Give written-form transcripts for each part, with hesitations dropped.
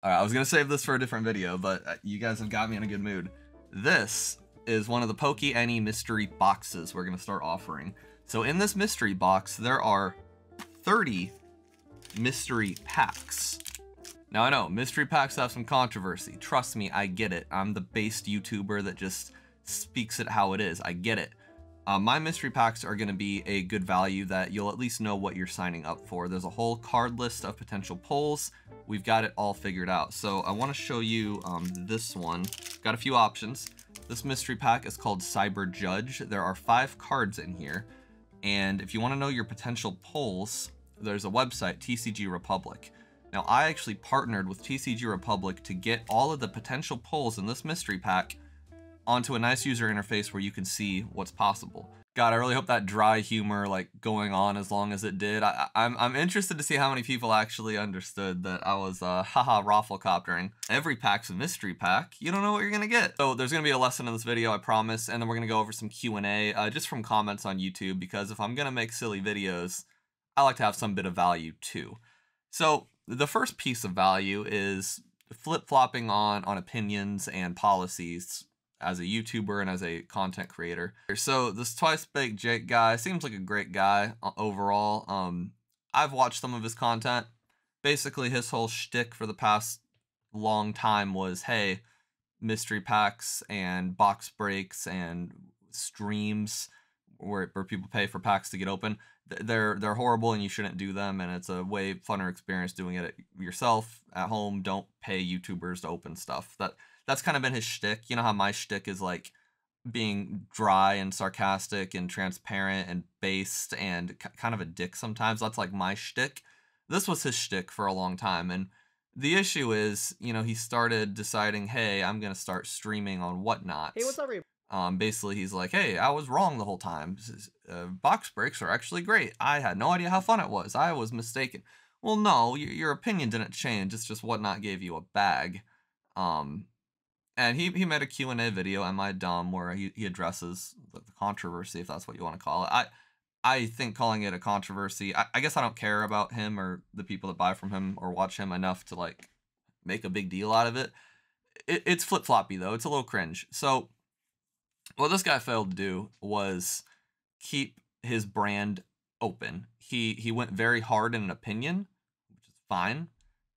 All right, I was gonna save this for a different video, but you guys have got me in a good mood. This is one of the PokeNE mystery boxes we're gonna start offering. So in this mystery box, there are 30 mystery packs. Now I know, mystery packs have some controversy. Trust me, I get it. I'm the based YouTuber that just speaks it how it is. I get it. My mystery packs are gonna be a good value that you'll at least know what you're signing up for. There's a whole card list of potential pulls. We've got it all figured out. So I wanna show you this one. Got a few options. This mystery pack is called Cyber Judge. There are 5 cards in here. And if you wanna know your potential pulls, there's a website, TCG Republic. Now I actually partnered with TCG Republic to get all of the potential pulls in this mystery pack onto a nice user interface where you can see what's possible. God, I really hope that dry humor like going on as long as it did. I'm interested to see how many people actually understood that I was haha rafflecoptering. Every pack's a mystery pack. You don't know what you're gonna get. So there's gonna be a lesson in this video, I promise, and then we're gonna go over some Q&A just from comments on YouTube, because if I'm gonna make silly videos, I like to have some bit of value too. So the first piece of value is flip-flopping on opinions and policies as a YouTuber and as a content creator. So this Twice Baked Jake guy seems like a great guy overall. I've watched some of his content. Basically his whole shtick for the past long time was, hey, mystery packs and box breaks and streams where people pay for packs to get open, they're horrible and you shouldn't do them, and it's a way funner experience doing it yourself at home. Don't pay YouTubers to open stuff. That's kind of been his shtick. You know how my shtick is like being dry and sarcastic and transparent and based and kind of a dick sometimes. That's like my shtick. This was his shtick for a long time. And the issue is, you know, he started deciding, hey, I'm going to start streaming on Whatnot. Hey, what's up, basically, he's like, hey, I was wrong the whole time. Box breaks are actually great. I had no idea how fun it was. I was mistaken. Well, no, your opinion didn't change. It's just Whatnot gave you a bag. And he made a Q&A video, am I dumb, where he addresses the controversy, if that's what you want to call it. I think calling it a controversy, I guess I don't care about him or the people that buy from him or watch him enough to like make a big deal out of it. It's flip-floppy though, it's a little cringe. So what this guy failed to do was keep his brand open. He went very hard in an opinion, which is fine,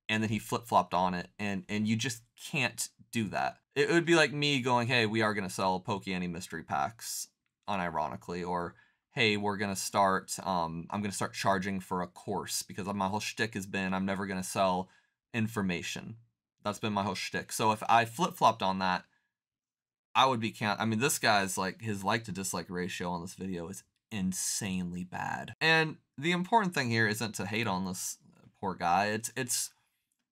and then he flip-flopped on it, and you just can't do that. It would be like me going, hey, we are going to sell PokeNE mystery packs unironically, or hey, we're going to start, I'm going to start charging for a course, because my whole shtick has been, I'm never going to sell information. That's been my whole shtick. So if I flip-flopped on that, I would be I mean, this guy's like, his like to dislike ratio on this video is insanely bad. And the important thing here isn't to hate on this poor guy. It's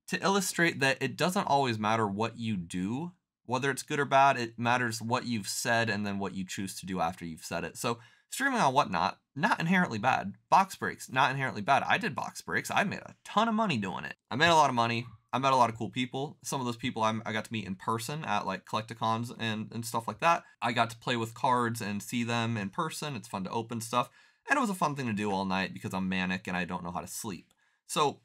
to illustrate that it doesn't always matter what you do, whether it's good or bad. It matters what you've said and then what you choose to do after you've said it. So streaming on Whatnot, not inherently bad. Box breaks, not inherently bad. I did box breaks. I made a ton of money doing it. I made a lot of money. I met a lot of cool people. Some of those people I got to meet in person at like Collecticons and stuff like that. I got to play with cards and see them in person. It's fun to open stuff. And it was a fun thing to do all night because I'm manic and I don't know how to sleep. So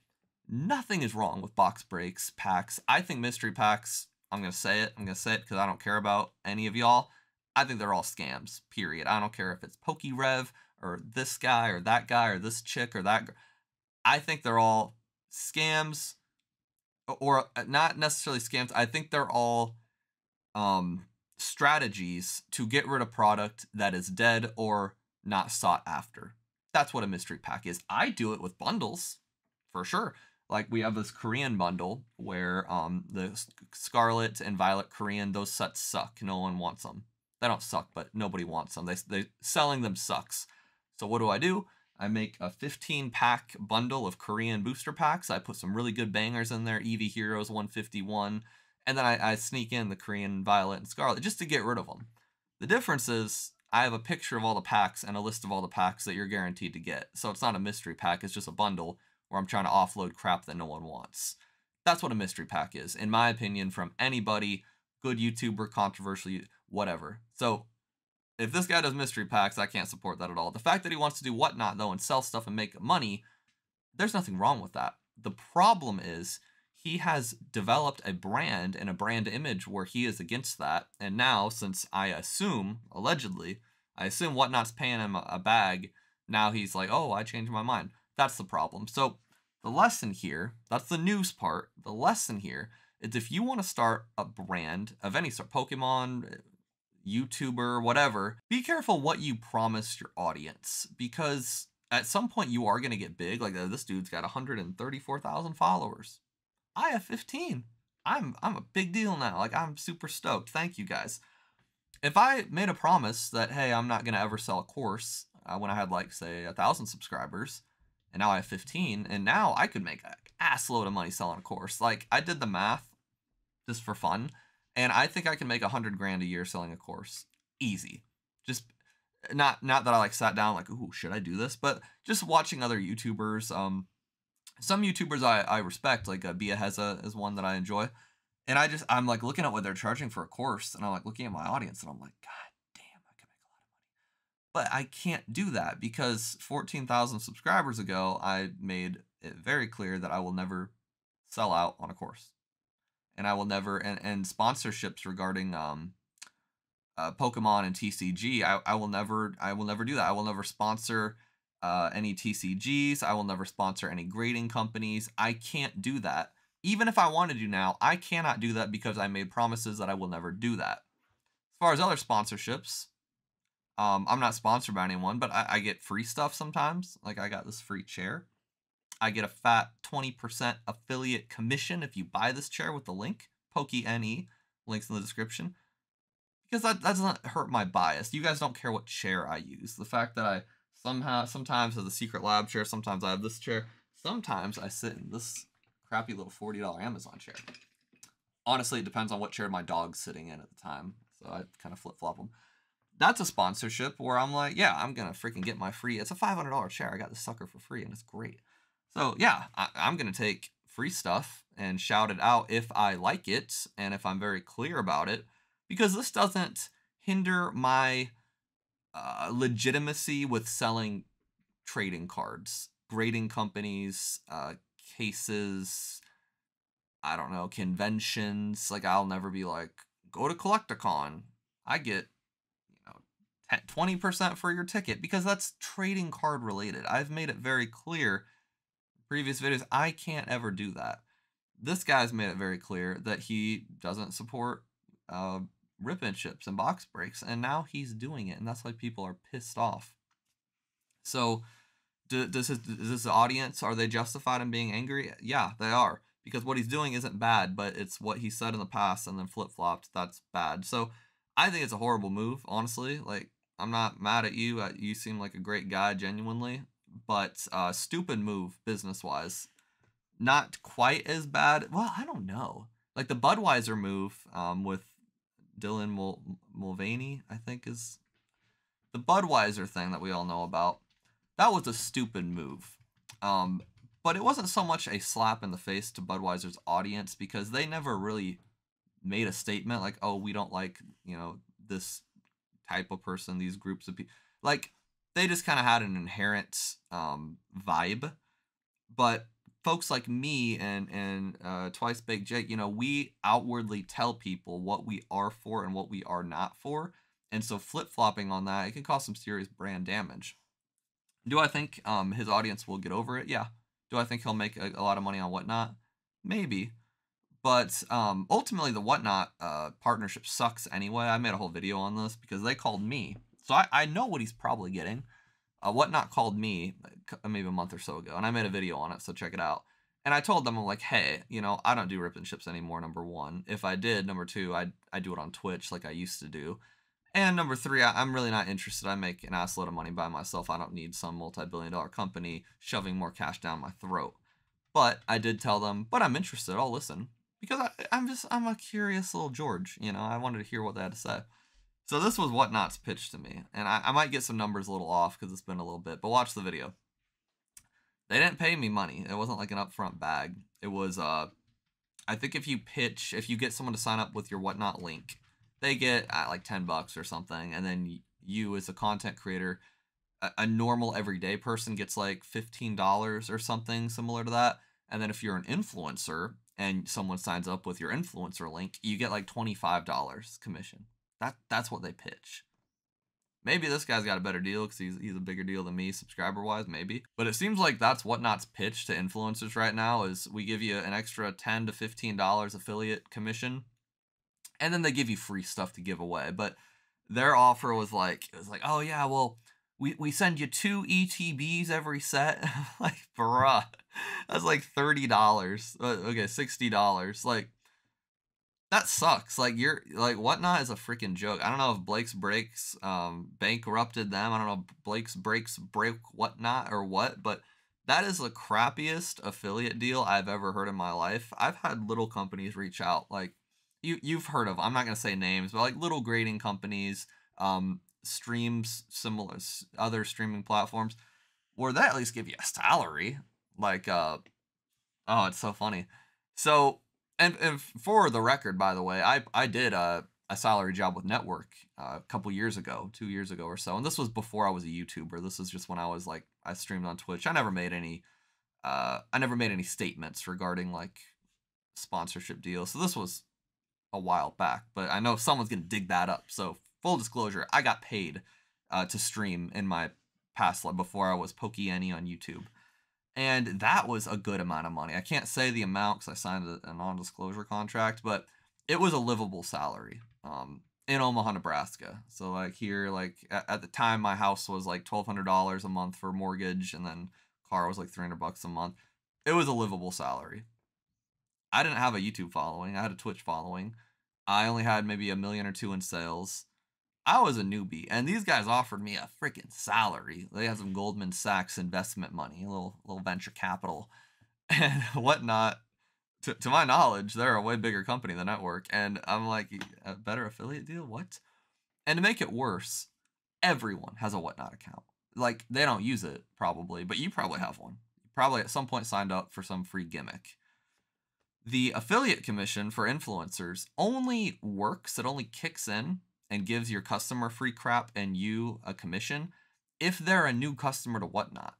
nothing is wrong with box breaks, packs. I think mystery packs, I'm going to say it because I don't care about any of y'all. I think they're all scams, period. I don't care if it's PokeRev or this guy or this chick or that girl. I think they're all scams, or not necessarily scams. I think they're all strategies to get rid of product that is dead or not sought after. That's what a mystery pack is. I do it with bundles, for sure. Like we have this Korean bundle where the Scarlet and Violet Korean, those sets suck. No one wants them. They don't suck, but nobody wants them. They selling them sucks. So what do? I make a 15-pack bundle of Korean booster packs. I put some really good bangers in there, EV Heroes 151, and then I sneak in the Korean Violet and Scarlet just to get rid of them. The difference is I have a picture of all the packs and a list of all the packs that you're guaranteed to get. So it's not a mystery pack. It's just a bundle where I'm trying to offload crap that no one wants. That's what a mystery pack is, in my opinion, from anybody, good YouTuber, controversial, whatever. So if this guy does mystery packs, I can't support that at all. The fact that he wants to do Whatnot, though, and sell stuff and make money, there's nothing wrong with that. The problem is he has developed a brand and a brand image where he is against that. And now, since I assume, allegedly, I assume Whatnot's paying him a bag, now he's like, oh, I changed my mind. That's the problem. So the lesson here, that's the news part. The lesson here is if you want to start a brand of any sort, Pokemon, YouTuber, whatever, be careful what you promise your audience, because at some point you are going to get big. Like, this dude's got 134,000 followers. I have 15. I'm a big deal now. Like, I'm super stoked. Thank you guys. If I made a promise that, hey, I'm not going to ever sell a course when I had, like, say, 1,000 subscribers, and now I have 15, and now I could make an ass load of money selling a course. Like, I did the math just for fun, and I think I can make 100 grand a year selling a course. Easy. Just not that I, like, sat down like, ooh, should I do this? But just watching other YouTubers, some YouTubers I respect, like Bia Heza is one that I enjoy. And I'm like looking at what they're charging for a course, and I'm like looking at my audience, and I'm like, God damn, I can make a lot of money. But I can't do that because 14,000 subscribers ago, I made it very clear that I will never sell out on a course. And I will never, and sponsorships regarding Pokemon and TCG, I will never do that. I will never sponsor any TCGs. I will never sponsor any grading companies. I can't do that. Even if I wanted to now, I cannot do that because I made promises that I will never do that. As far as other sponsorships, I'm not sponsored by anyone, but I get free stuff sometimes. Like, I got this free chair. I get a fat 20% affiliate commission if you buy this chair with the link, PokeNE, links in the description. Because that doesn't hurt my bias. You guys don't care what chair I use. The fact that I sometimes have the Secret Lab chair, sometimes I have this chair, sometimes I sit in this crappy little $40 Amazon chair. Honestly, it depends on what chair my dog's sitting in at the time, so I kind of flip-flop them. That's a sponsorship where I'm like, yeah, I'm gonna freaking get my free, it's a $500 chair, I got this sucker for free and it's great. So yeah, I'm gonna take free stuff and shout it out if I like it and if I'm very clear about it, because this doesn't hinder my legitimacy with selling trading cards, grading companies, cases, I don't know, conventions. Like, I'll never be like, go to Collecticon, I get, you know, 20% for your ticket, because that's trading card related. I've made it very clear in previous videos, I can't ever do that. This guy's made it very clear that he doesn't support rip-in ships and box breaks, and now he's doing it, and that's why people are pissed off. So Does this audience, are they justified in being angry? Yeah, they are, because what he's doing isn't bad, but it's what he said in the past and then flip-flopped. That's bad. So I think it's a horrible move, honestly. Like, I'm not mad at you. You seem like a great guy, genuinely, but stupid move business-wise. Not quite as bad. Well, I don't know. Like the Budweiser move with Dylan Mulvaney, I think, is the Budweiser thing that we all know about. That was a stupid move, but it wasn't so much a slap in the face to Budweiser's audience, because they never really made a statement like, oh, we don't like, you know, this type of person, these groups of people. Like, they just kind of had an inherent vibe. But folks like me and Twice Baked Jake, you know, we outwardly tell people what we are for and what we are not for. And so flip-flopping on that, it can cause some serious brand damage. Do I think his audience will get over it? Yeah. Do I think he'll make a lot of money on Whatnot? Maybe. But ultimately, the Whatnot partnership sucks anyway. I made a whole video on this because they called me. So I know what he's probably getting. Whatnot called me maybe a month or so ago, and I made a video on it, so check it out. And I told them, I'm like, hey, you know, I don't do rip and ships anymore, number one. If I did, number two, I'd do it on Twitch like I used to do. And number three, I'm really not interested. I make an ass load of money by myself. I don't need some multi-billion-dollar company shoving more cash down my throat. But I did tell them, but I'm interested. I'll listen. Because I'm a curious little George. You know, I wanted to hear what they had to say. So this was Whatnot's pitch to me. And I might get some numbers a little off because it's been a little bit. But watch the video. They didn't pay me money. It wasn't like an upfront bag. It was, I think if you get someone to sign up with your Whatnot link, they get like $10 or something, and then you as a content creator, a normal everyday person, gets like $15 or something similar to that. And then if you're an influencer, and someone signs up with your influencer link, you get like $25 commission. That's what they pitch. Maybe this guy's got a better deal because he's a bigger deal than me subscriber-wise, maybe. But it seems like that's Whatnot's pitch to influencers right now is we give you an extra $10 to $15 affiliate commission, and then they give you free stuff to give away. But their offer was like, it was like, oh yeah, well, we send you 2 ETBs every set. Like, bruh, that's like $30. Okay, $60. Like, that sucks. Like, you're like, Whatnot is a freaking joke. I don't know if Blake's Breaks bankrupted them. I don't know if Blake's Breaks broke Whatnot or what, but that is the crappiest affiliate deal I've ever heard in my life. I've had little companies reach out, like you've heard of. I'm not gonna say names, but like little grading companies, streams, similar other streaming platforms, where they at least give you a salary. Like, oh, it's so funny. So. And for the record, by the way, I did a salary job with Network a couple years ago, 2 years ago or so. And this was before I was a YouTuber. This is just when I was like, I streamed on Twitch. I never made any statements regarding like sponsorship deals. So this was a while back, but I know someone's going to dig that up. So full disclosure, I got paid to stream in my past life before I was PokeNE on YouTube. And that was a good amount of money. I can't say the amount because I signed a non-disclosure contract, but it was a livable salary in Omaha, Nebraska. So like here, like at the time, my house was like $1,200 a month for mortgage, and then car was like $300 a month. It was a livable salary. I didn't have a YouTube following. I had a Twitch following. I only had maybe $1 million or $2 million in sales. I was a newbie, and these guys offered me a freaking salary. They had some Goldman Sachs investment money, a little venture capital and whatnot. To my knowledge, they're a way bigger company than Network, and I'm like, a better affiliate deal? What? And to make it worse, everyone has a Whatnot account. Like, they don't use it, probably, but you probably have one. You probably at some point signed up for some free gimmick. The affiliate commission for influencers only works, it only kicks in, and gives your customer free crap and you a commission if they're a new customer to Whatnot.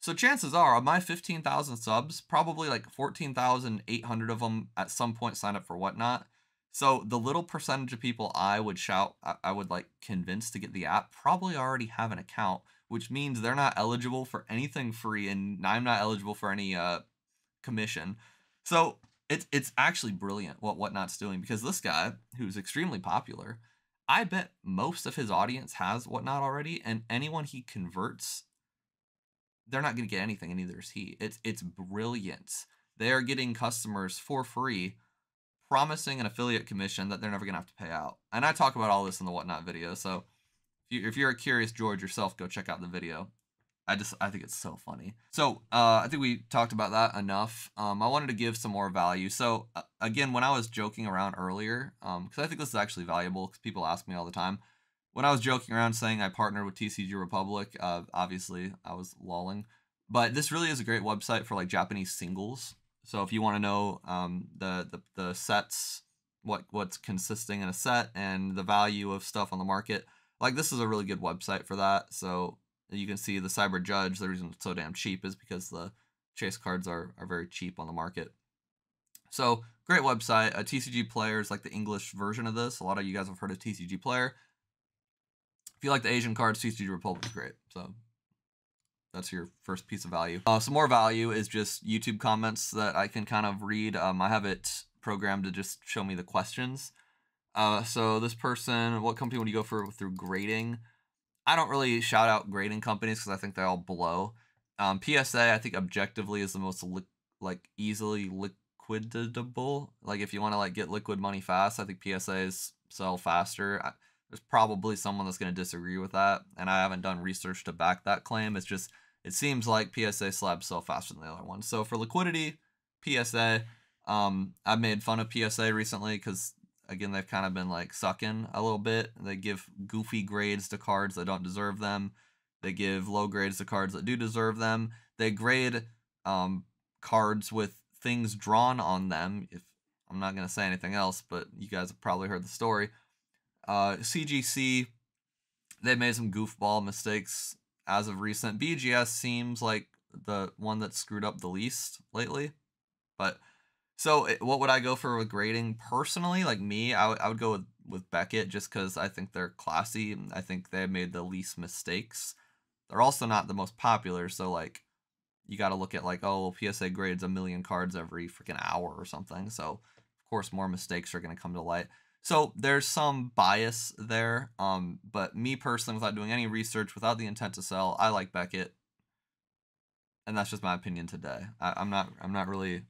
So chances are, of my 15,000 subs, probably like 14,800 of them at some point sign up for Whatnot. So the little percentage of people I would like convince to get the app probably already have an account, which means they're not eligible for anything free, and I'm not eligible for any commission. So it's actually brilliant what Whatnot's doing, because this guy, who's extremely popular, I bet most of his audience has Whatnot already, and anyone he converts, they're not going to get anything, and neither is he. It's brilliant. They are getting customers for free, promising an affiliate commission that they're never going to have to pay out. And I talk about all this in the Whatnot video, so if you're a curious George yourself, go check out the video. I think it's so funny. So I think we talked about that enough. I wanted to give some more value. So again, when I was joking around earlier, because I think this is actually valuable because people ask me all the time. When I was joking around saying I partnered with TCG Republic, obviously I was lolling. But this really is a great website for like Japanese singles. So if you want to know the sets, what's consisting in a set and the value of stuff on the market, like this is a really good website for that. So you can see the Cyber Judge, the reason it's so damn cheap is because the chase cards are very cheap on the market. So, great website. TCG Player is like the English version of this. A lot of you guys have heard of TCG Player. If you like the Asian cards, TCG Republic is great. So, that's your first piece of value. Some more value is just YouTube comments that I can kind of read. I have it programmed to just show me the questions. So, this person, what company would you go for through grading? I don't really shout out grading companies because I think they all blow. PSA, I think objectively is the most easily liquidable. Like if you want to like get liquid money fast, I think PSAs sell faster. There's probably someone that's going to disagree with that, and I haven't done research to back that claim. It's just it seems like PSA slabs sell faster than the other one. So for liquidity, PSA. I made fun of PSA recently because. Again, they've kind of been like sucking a little bit. They give goofy grades to cards that don't deserve them. They give low grades to cards that do deserve them. They grade cards with things drawn on them. If I'm not going to say anything else, but you guys have probably heard the story. CGC, they made some goofball mistakes as of recent. BGS seems like the one that screwed up the least lately, but So what would I go for with grading? Personally, like me, I would go with Beckett just because I think they're classy. I think they made the least mistakes. They're also not the most popular, so like you got to look at like, oh, well, PSA grades a million cards every freaking hour or something. So of course more mistakes are going to come to light. So there's some bias there, but me personally, without doing any research, without the intent to sell, I like Beckett, and that's just my opinion today. I'm not really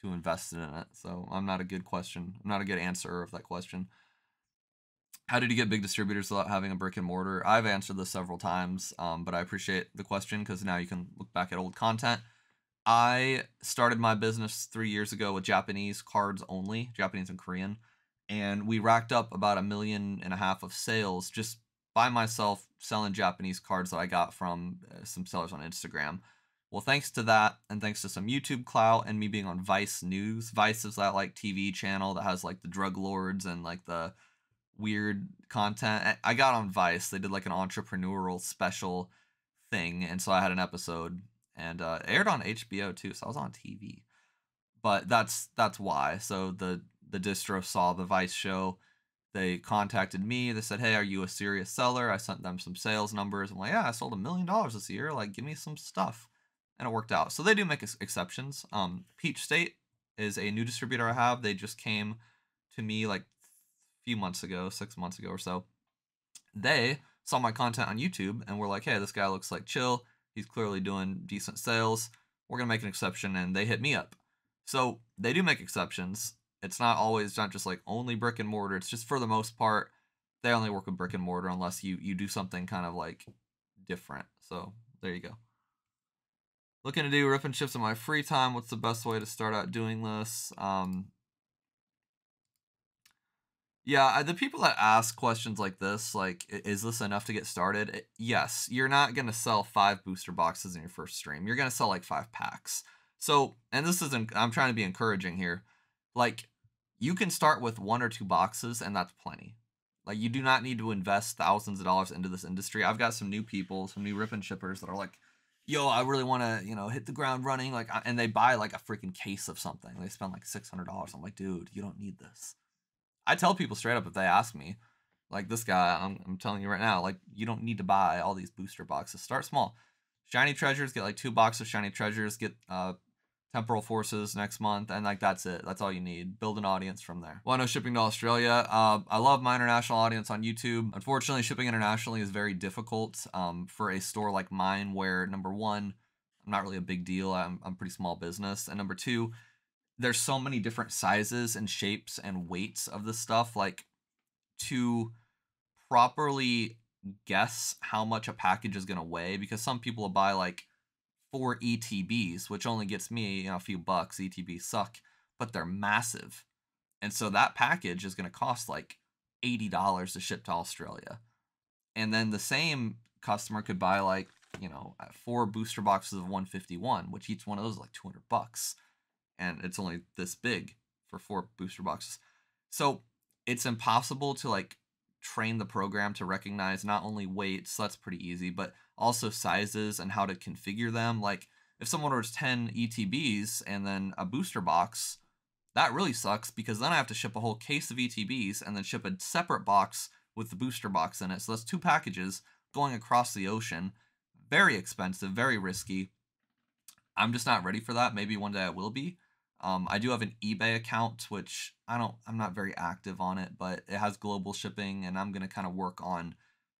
too invested in it, so I'm not a good answerer of that question. How did you get big distributors without having a brick and mortar? I've answered this several times, but I appreciate the question because now you can look back at old content. I started my business 3 years ago with Japanese cards only, Japanese and Korean. And we racked up about 1.5 million of sales just by myself selling Japanese cards that I got from some sellers on Instagram. Well, thanks to that, and thanks to some YouTube clout and me being on Vice News. Vice is that like TV channel that has like the drug lords and like the weird content. I got on Vice. They did like an entrepreneurial special thing, and so I had an episode, and it aired on HBO too, so I was on TV. But that's why. So the distro saw the Vice show. They contacted me. They said, hey, are you a serious seller? I sent them some sales numbers. I'm like, yeah, I sold $1 million this year. Like, give me some stuff. And it worked out. So they do make exceptions. Peach State is a new distributor I have. They just came to me like a few months ago, 6 months ago or so. They saw my content on YouTube and were like, hey, this guy looks like chill. He's clearly doing decent sales. We're going to make an exception. And they hit me up. So they do make exceptions. It's not always, not just like only brick and mortar. It's just for the most part, they only work with brick and mortar unless you do something kind of like different. So there you go. Looking to do rip and chips in my free time. What's the best way to start out doing this? The people that ask questions like this, like, is this enough to get started? Yes, you're not going to sell 5 booster boxes in your first stream. You're going to sell like 5 packs. So, and this isn't, I'm trying to be encouraging here. Like, you can start with 1 or 2 boxes, and that's plenty. Like, you do not need to invest thousands of dollars into this industry. I've got some new people, some new rip and shippers that are like, yo, I really want to, you know, hit the ground running. Like, and they buy like a freaking case of something. They spend like $600. I'm like, dude, you don't need this. I tell people straight up if they ask me, like this guy, I'm telling you right now, like, you don't need to buy all these booster boxes. Start small. Shiny Treasures, get like 2 boxes of Shiny Treasures, get, Temporal Forces next month, and like that's it. That's all you need. Build an audience from there. Well, no shipping to Australia. I love my international audience on YouTube. Unfortunately, shipping internationally is very difficult for a store like mine where, number one, I'm not really a big deal. I'm pretty small business. And number two, there's so many different sizes and shapes and weights of this stuff. Like, to properly guess how much a package is going to weigh, because some people will buy like 4 ETBs, which only gets me, you know, a few bucks. ETBs suck, but they're massive. And so that package is going to cost like $80 to ship to Australia. And then the same customer could buy like, you know, 4 booster boxes of 151, which each one of those is like $200. And it's only this big for 4 booster boxes. So it's impossible to like train the program to recognize not only weights, that's pretty easy, but also sizes and how to configure them. Like if someone orders 10 ETBs and then a booster box, that really sucks because then I have to ship a whole case of ETBs and then ship a separate box with the booster box in it. So that's 2 packages going across the ocean. Very expensive, very risky. I'm just not ready for that. Maybe one day I will be. I do have an eBay account, which I'm not very active on it, but it has global shipping and I'm going to kind of work on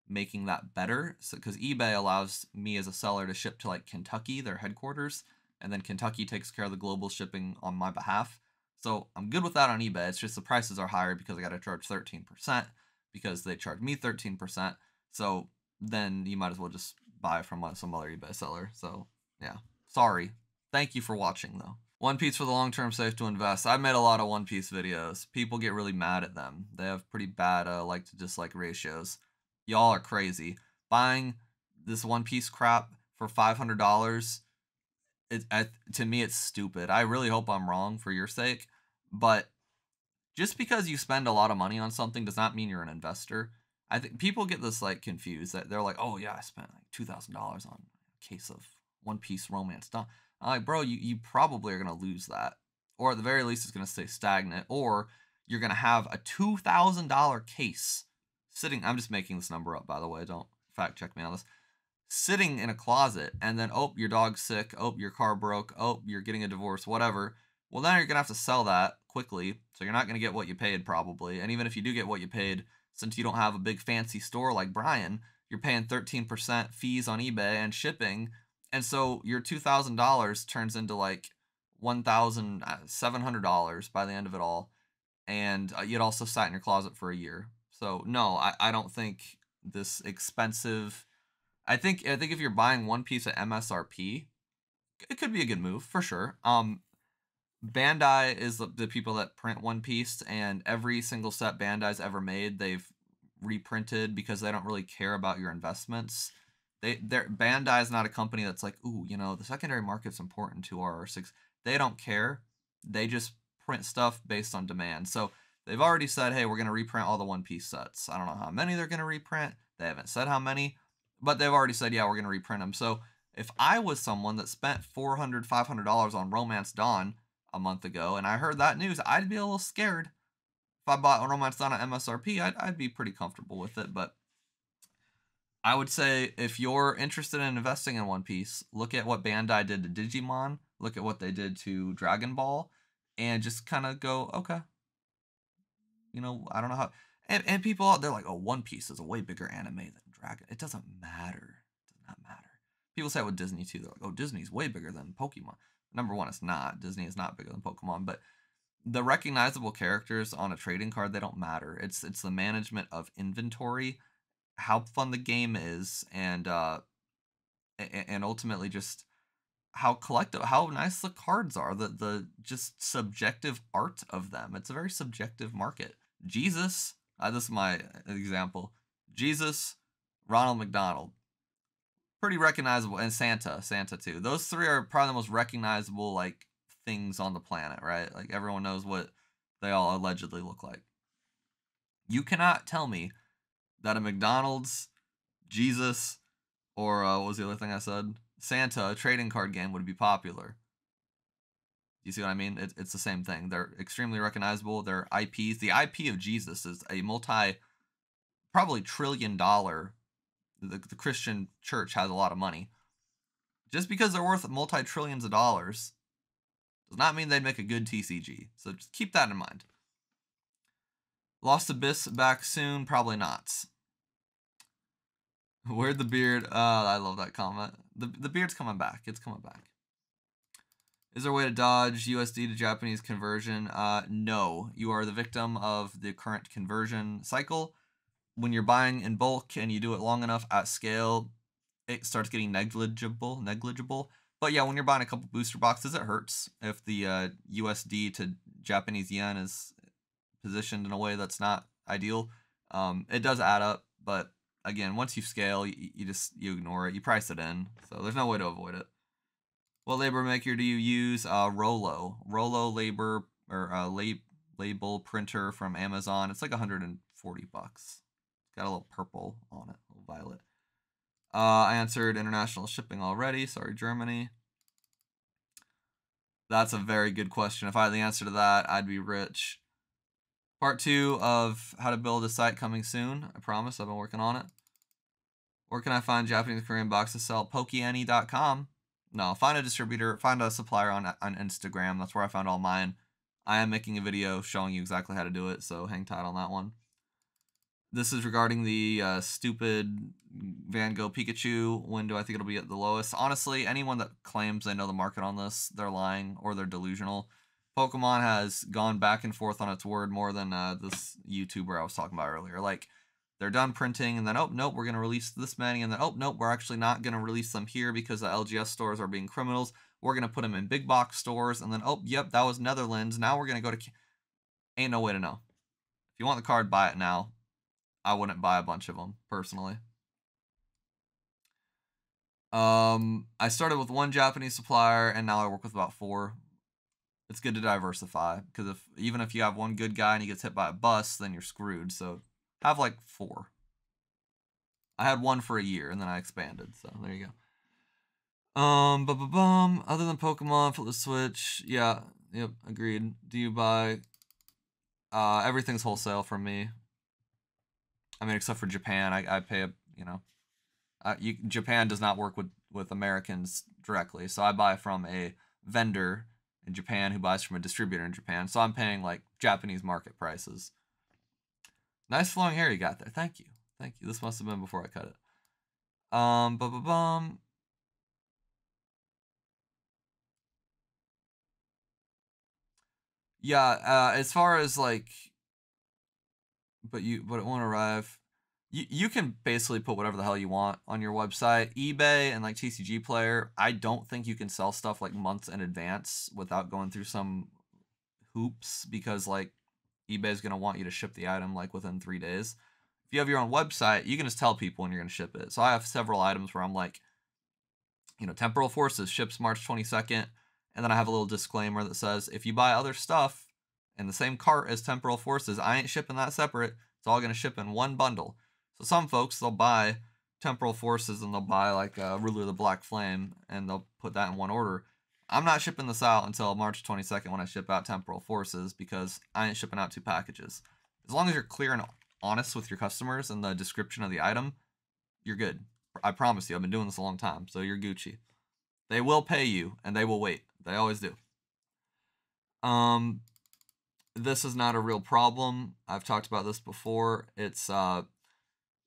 making that better. So, because eBay allows me as a seller to ship to like Kentucky, their headquarters, and then Kentucky takes care of the global shipping on my behalf. So I'm good with that on eBay. It's just the prices are higher because I got to charge 13% because they charge me 13%. So then you might as well just buy from some other eBay seller. So yeah, sorry. Thank you for watching though. One Piece for the long term, safe to invest. I've made a lot of One Piece videos. People get really mad at them. They have pretty bad like to dislike ratios. Y'all are crazy. Buying this One Piece crap for $500, to me, it's stupid. I really hope I'm wrong for your sake, but just because you spend a lot of money on something does not mean you're an investor. I think people get this like confused. They're like, oh yeah, I spent like $2,000 on a case of One Piece romance. I'm like, bro, you probably are going to lose that. or at the very least it's going to stay stagnant, or you're going to have a $2,000 case sitting, I'm just making this number up by the way, don't fact check me on this, sitting in a closet, and then, oh, your dog's sick, oh, your car broke, oh, you're getting a divorce, whatever. Well, now you're going to have to sell that quickly, so you're not going to get what you paid probably, and even if you do get what you paid, since you don't have a big fancy store like Brian, you're paying 13% fees on eBay and shipping, and so your $2,000 turns into like $1,700 by the end of it all, and you'd also sat in your closet for a year. So no, I don't think this expensive, I think if you're buying One Piece at MSRP, it could be a good move for sure. Bandai is the people that print One Piece, and every single set Bandai's ever made, they've reprinted because they don't really care about your investments. Bandai is not a company that's like, ooh, you know, the secondary market's important to our six. They don't care. They just print stuff based on demand. So they've already said, hey, we're going to reprint all the One Piece sets. I don't know how many they're going to reprint. They haven't said how many, but they've already said, yeah, we're going to reprint them. So if I was someone that spent $400, $500 on Romance Dawn a month ago, and I heard that news, I'd be a little scared. If I bought Romance Dawn at MSRP, I'd be pretty comfortable with it. But I would say if you're interested in investing in One Piece, look at what Bandai did to Digimon, look at what they did to Dragon Ball, and just kind of go, okay, you know, I don't know how. And people out there like, oh, One Piece is a way bigger anime than Dragon. It doesn't matter. It does not matter. People say it with Disney too. They're like, oh, Disney's way bigger than Pokemon. Number one, it's not. Disney is not bigger than Pokemon, but the recognizable characters on a trading card, they don't matter. It's the management of inventory, how fun the game is, and ultimately just how collective, how nice the cards are, the just subjective art of them. It's a very subjective market. Jesus, this is my example. Jesus, Ronald McDonald. Pretty recognizable, and Santa too. Those three are probably the most recognizable like things on the planet, right? Like everyone knows what they all allegedly look like. You cannot tell me that a McDonald's, Jesus, or what was the other thing I said? Santa, a trading card game would be popular. You see what I mean? It's the same thing. They're extremely recognizable. They're IPs. The IP of Jesus is a probably $1 trillion. The Christian church has a lot of money. Just because they're worth multi-trillions of dollars does not mean they'd make a good TCG. So just keep that in mind. Lost Abyss back soon? Probably not. Where'd the beard? I love that comment. The beard's coming back. It's coming back. Is there a way to dodge USD to Japanese conversion? No. You are the victim of the current conversion cycle. When you're buying in bulk and you do it long enough at scale, it starts getting negligible. But yeah, when you're buying a couple booster boxes, it hurts if the USD to Japanese yen is positioned in a way that's not ideal. It does add up, but again, once you scale, you ignore it. You price it in, so there's no way to avoid it. What label maker do you use? Rolo. Rolo labor or label printer from Amazon. It's like $140. Got a little purple on it, a little violet. I answered international shipping already. Sorry, Germany. That's a very good question. If I had the answer to that, I'd be rich. Part 2 of how to build a site coming soon. I promise, I've been working on it. Where can I find Japanese Korean boxes to sell? PokeNE.com. No, find a distributor, find a supplier on Instagram. That's where I found all mine. I am making a video showing you exactly how to do it, so hang tight on that one. This is regarding the stupid Van Gogh Pikachu. When do I think it'll be at the lowest? Honestly, anyone that claims they know the market on this, they're lying or they're delusional. Pokemon has gone back and forth on its word more than this YouTuber I was talking about earlier. Like, they're done printing and then, oh, nope, we're going to release this many. And then, oh, nope, we're actually not going to release them here because the LGS stores are being criminals. We're going to put them in big box stores. And then, oh, yep, that was Netherlands. Now we're going to go to... Ain't no way to know. If you want the card, buy it now. I wouldn't buy a bunch of them, personally. I started with one Japanese supplier, and now I work with about 4. It's good to diversify, because even if you have one good guy and he gets hit by a bus, then you're screwed. So have like 4. I had 1 for a year, and then I expanded, so there you go. Other than Pokemon, flip the switch, yeah. Yep, agreed. Do you buy... everything's wholesale from me. I mean, except for Japan. I pay a, you know... Japan does not work with Americans directly, so I buy from a vendor in Japan who buys from a distributor in Japan, so I'm paying, like, Japanese market prices. Nice flowing hair you got there. Thank you. Thank you. This must have been before I cut it. Ba-ba-bum. Yeah, as far as, like... But it won't arrive... You can basically put whatever the hell you want on your website. eBay and like TCG Player, I don't think you can sell stuff like months in advance without going through some hoops, because like eBay's going to want you to ship the item like within 3 days. If you have your own website, you can just tell people when you're going to ship it. So I have several items where I'm like, you know, Temporal Forces ships March 22nd. And then I have a little disclaimer that says, if you buy other stuff in the same cart as Temporal Forces, I ain't shipping that separate. It's all going to ship in one bundle. So some folks, they'll buy Temporal Forces and they'll buy like Ruler of the Black Flame and they'll put that in one order. I'm not shipping this out until March 22nd when I ship out Temporal Forces, because I ain't shipping out two packages. As long as you're clear and honest with your customers in the description of the item, you're good. I promise you, I've been doing this a long time, so you're Gucci. They will pay you and they will wait. They always do. This is not a real problem. I've talked about this before. It's...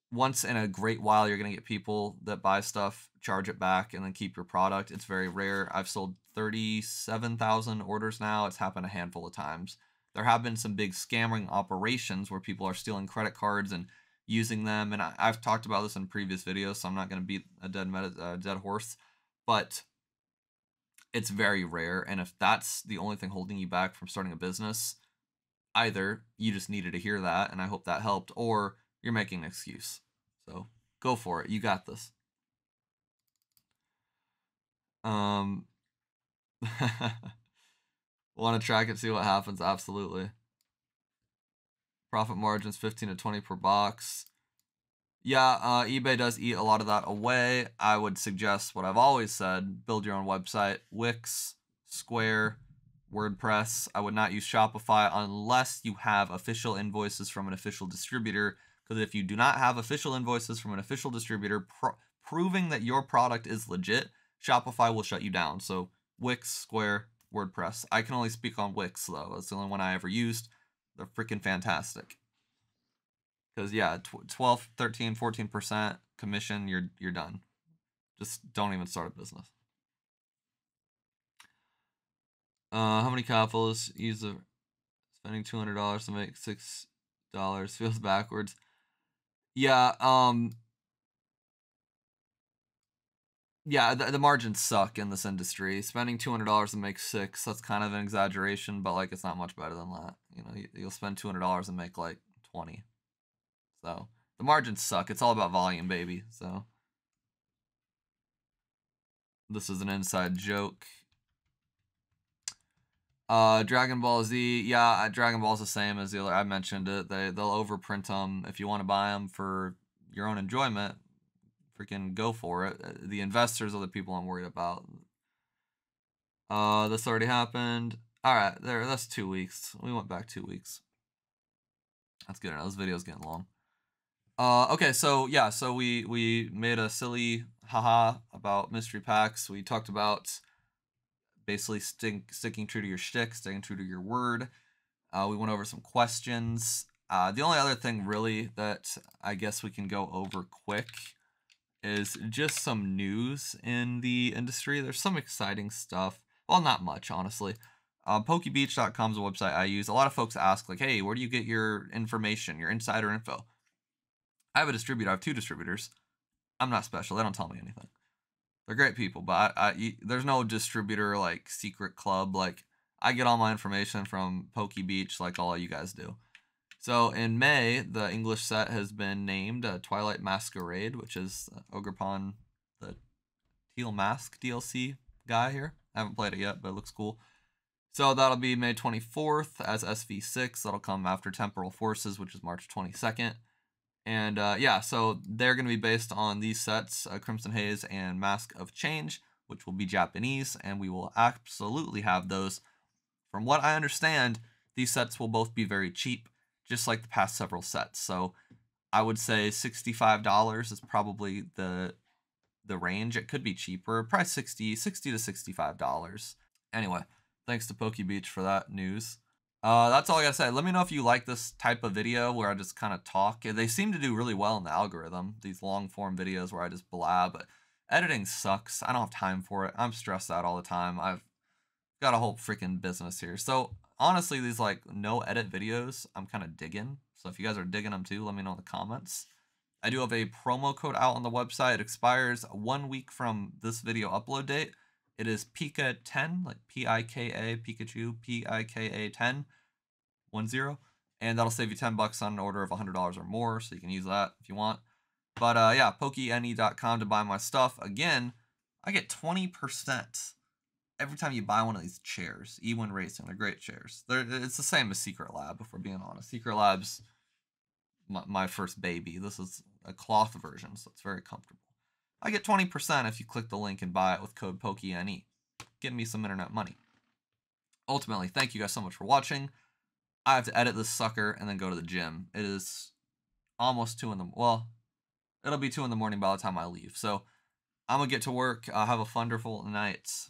once in a great while, you're going to get people that buy stuff, charge it back, and then keep your product. It's very rare. I've sold 37,000 orders now. It's happened a handful of times. There have been some big scamming operations where people are stealing credit cards and using them. And I've talked about this in previous videos, so I'm not going to beat a dead horse. But it's very rare. And if that's the only thing holding you back from starting a business, either you just needed to hear that, and I hope that helped, or... you're making an excuse. So go for it. You got this. Want to track it, see what happens? Absolutely. Profit margins 15 to 20 per box. Yeah, eBay does eat a lot of that away. I would suggest what I've always said, build your own website. Wix, Square, WordPress. I would not use Shopify unless you have official invoices from an official distributor. Because if you do not have official invoices from an official distributor proving that your product is legit, Shopify will shut you down. So Wix, Square, WordPress. I can only speak on Wix, though. It's the only one I ever used. They're freaking fantastic. Because, yeah, 12, 13, 14% commission, you're done. Just don't even start a business. How many couples use the spending $200 to make $6 feels backwards? Yeah, the margins suck in this industry. Spending $200 and make $6, that's kind of an exaggeration, but like it's not much better than that. You know, you'll spend $200 and make like 20. So the margins suck. It's all about volume, baby. So this is an inside joke. Dragon Ball Z, yeah, Dragon Ball's the same as the other. I mentioned it. They'll overprint them. If you want to buy them for your own enjoyment, freaking go for it. The investors are the people I'm worried about. This already happened. All right, there. That's 2 weeks. We went back 2 weeks. That's good enough. This video's getting long. Okay, so yeah, so we made a silly haha about mystery packs. We talked about. Basically, sticking true to your shtick, sticking true to your word. We went over some questions. The only other thing, really, that I guess we can go over quick is just some news in the industry. There's some exciting stuff. Well, not much, honestly. Pokebeach.com is a website I use. A lot of folks ask, like, hey, where do you get your information, your insider info? I have a distributor. I have two distributors. I'm not special. They don't tell me anything. They're great people, but there's no distributor, like, secret club. Like, I get all my information from Pokebeach, like all you guys do. So, in May, the English set has been named Twilight Masquerade, which is Ogerpon, the Teal Mask DLC guy here. I haven't played it yet, but it looks cool. So, that'll be May 24th as SV6. That'll come after Temporal Forces, which is March 22nd. And yeah, so they're going to be based on these sets, Crimson Haze and Mask of Change, which will be Japanese, and we will absolutely have those From what I understand, these sets will both be very cheap, just like the past several sets. So I would say $65 is probably the range. It could be cheaper, probably $60 to $65. Anyway, thanks to Pokebeach for that news. That's all I gotta say. Let me know if you like this type of video where I just kind of talk. They seem to do really well in the algorithm, these long form videos where I just blab. Editing sucks. I don't have time for it. I'm stressed out all the time. I've got a whole freaking business here. So honestly, these like no edit videos, I'm kind of digging. So if you guys are digging them too, let me know in the comments. I do have a promo code out on the website. It expires 1 week from this video upload date. It is Pika10, like P-I-K-A, Pikachu, P-I-K-A-10, 10. And that'll save you $10 on an order of $100 or more. So you can use that if you want. But yeah, PokeNE.com to buy my stuff. Again, I get 20% every time you buy one of these chairs. EwinRacing, they're great chairs. It's the same as Secret Lab, if we're being honest. Secret Lab's my first baby. This is a cloth version, so it's very comfortable. I get 20% if you click the link and buy it with code PokeNE. Give me some internet money. Ultimately, thank you guys so much for watching. I have to edit this sucker and then go to the gym. It is almost 2 in the... Well, it'll be 2 in the morning by the time I leave. So I'm going to get to work. Have a wonderful night.